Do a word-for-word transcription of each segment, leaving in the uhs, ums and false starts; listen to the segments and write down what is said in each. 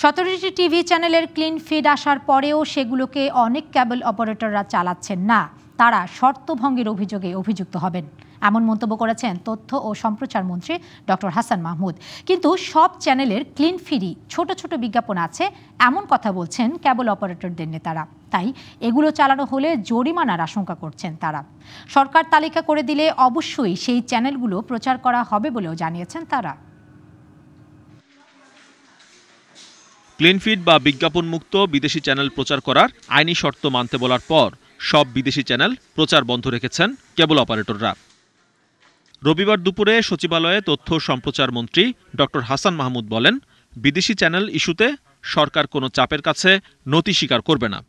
सतरटी TV चैनलेर clean फिड आसार परेओ सेगुलोके अनेक कैबल अपरेटररा चालाच्छेन ना, तारा शर्त भंगेर अभियोगे अभियुक्त हबेन एमन मंतब्य करेছেন तथ्य और सम्प्रचार मंत्री डॉक्टर हासान महमूद। किन्तु सब चैनलेर क्लिन फिडी छोटो छोटो विज्ञापन आछे एमन कथा बोलছেন केबल अपरेटरदेर नेतारा। ताई एगुलो चालानो होले जरिमानार आशंका करছেন तारा। सरकार तालिका करे दिले अवश्यई सेई चैनलगुलो प्रचार करा होबे बोलेओ जानिয়েছেন तारा। क्लिन फिड बा विज्ञापन मुक्त विदेशी चैनल प्रचार करार आईनी शर्त मानते बोलार पर सब विदेशी चैनल प्रचार बंध रेखेছেন केबल अपरेटररा। रविवार दुपुरे सचिवालये तथ्य सम्प्रचार मंत्री डॉक्टर हासान महमूद बोलेन विदेशी चैनल इस्यूते सरकार कोनो चापेर काछे नति स्वीकार करबे ना।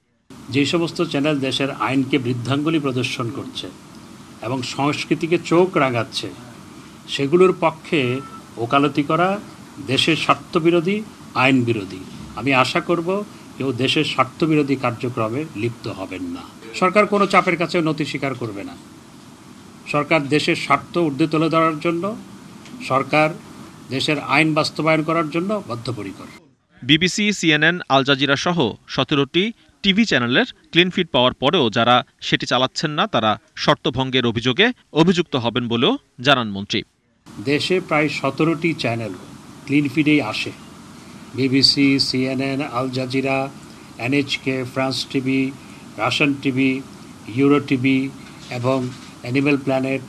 जे समस्त चैनल देशेर आईनके वृद्धांगुली प्रदर्शन करछे एबं संस्कृतिके चोख रागाच्छे सेगुलोर पक्षे ओकालती करा देशेर स्वार्थ बिरोधी आईन बिरोधी। आमी आशा करब केउ देशेर स्वार्थ बिरोधी कार्यक्रमे लिप्त हबेन ना। सरकार कोनो चापेर काछे नति स्वीकार करबे ना। सरकार देशेर स्वार्थ ऊर्ध्বে तुले धरार जन्य सरकार देशेर आईन बास्तबायन करार जन्य बद्धपरिकर। बीबीसी सीएनएन आल जाजिरा सह सतरटी टीवी चैनलेर क्लिन फिड पाওয়ার পরেও যারা সেটি চালাচ্ছেন না তারা শর্ত ভঙ্গের অভিযোগে অভিযুক্ত হবেন বলেও জানান মন্ত্রী। দেশে প্রায় সতেরোটি চ্যানেল ক্লিন ফিডেই আসে। BBC, CNN, Al Jazeera, NHK, France TV, Russian TV, Euro TV এবং অ্যানিমেল প্ল্যানেট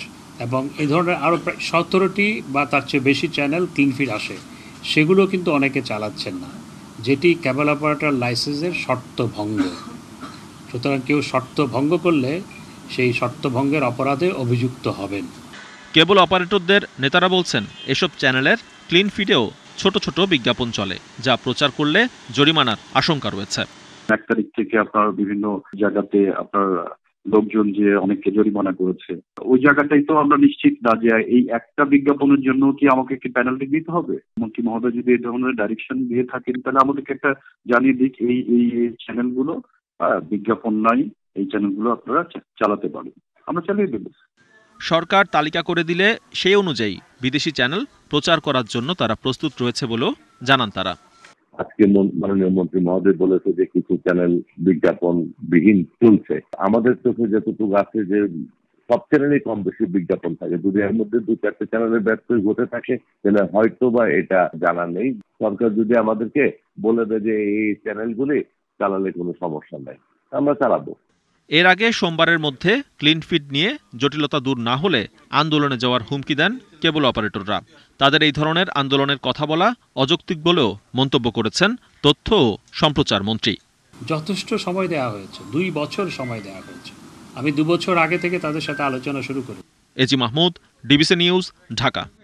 এবং এই ধরনের আরও প্রায় সতেরোটি বা তার চেয়ে বেশি চ্যানেল ক্লিন ফিড আসে। সেগুলো কিন্তু অনেকে চালাচ্ছেন না, যেটি কেবল অপারেটর লাইসেন্সের শর্ত ভঙ্গ। সুতরাং কেউ শর্ত ভঙ্গ করলে সেই শর্ত ভঙ্গের অপরাধে অভিযুক্ত হবেন। কেবল অপারেটরদের নেতারা বলছেন এসব চ্যানেলের ক্লিন ফিডেও ছোট ছোট বিজ্ঞাপন চলে যা প্রচার করলে জরিমানার আশঙ্কা রয়েছে। এক তারিখ থেকে আপনার বিভিন্ন জায়গাতে আপনার লোকজন যে অনেককে জরিমানা করেছে ওই জায়গাটাই তো আমরা নিশ্চিত না যে এই একটা বিজ্ঞাপনের জন্য কি আমাকে কি পেনাল্টি দিতে হবে। মন্ত্রী মহোদয় যদি এই ধরনের ডাইরেকশন দিয়ে থাকেন তাহলে আমাদেরকে একটা জানিয়ে দিক এই এই চ্যানেলগুলো বিজ্ঞাপন নাই, এই চ্যানেলগুলো আপনারা চালাতে পারেন, আমরা চালিয়ে দেব। সরকার তালিকা করে দিলে সেই অনুযায়ী বিদেশি চ্যানেল প্রচার করার জন্য তারা প্রস্তুত রয়েছে বলেও জানান তারা। আজকে মাননীয় মন্ত্রী মহোদয় বলেছে যে কিছু চ্যানেল বিজ্ঞাপন বিহীন চলছে। আমাদের চোখে যতটুকু আছে যে সব চ্যানেলেই কম বেশি বিজ্ঞাপন থাকে, যদি এর মধ্যে দু চারটে চ্যানেলের ব্যর্থই ঘটে থাকে তাহলে হয়তো বা এটা জানা নেই। সরকার যদি আমাদেরকে বলে দেয় যে এই চ্যানেলগুলি চালালে কোনো সমস্যা নাই আমরা চালাবো। এর আগে সোমবারের মধ্যে ক্লিন ফিড নিয়ে জটিলতা দূর না হলে আন্দোলনে যাওয়ার হুমকি দেন কেবল অপারেটররা। তাদের এই ধরনের আন্দোলনের কথা বলা অযৌক্তিক বলেও মন্তব্য করেছেন তথ্য ও সম্প্রচার মন্ত্রী। যথেষ্ট সময় দেওয়া হয়েছে, দুই বছর সময় দেওয়া হয়েছে। আমি দু বছর আগে থেকে তাদের সাথে আলোচনা শুরু করি। AG Mahmud, DBC news, Dhaka.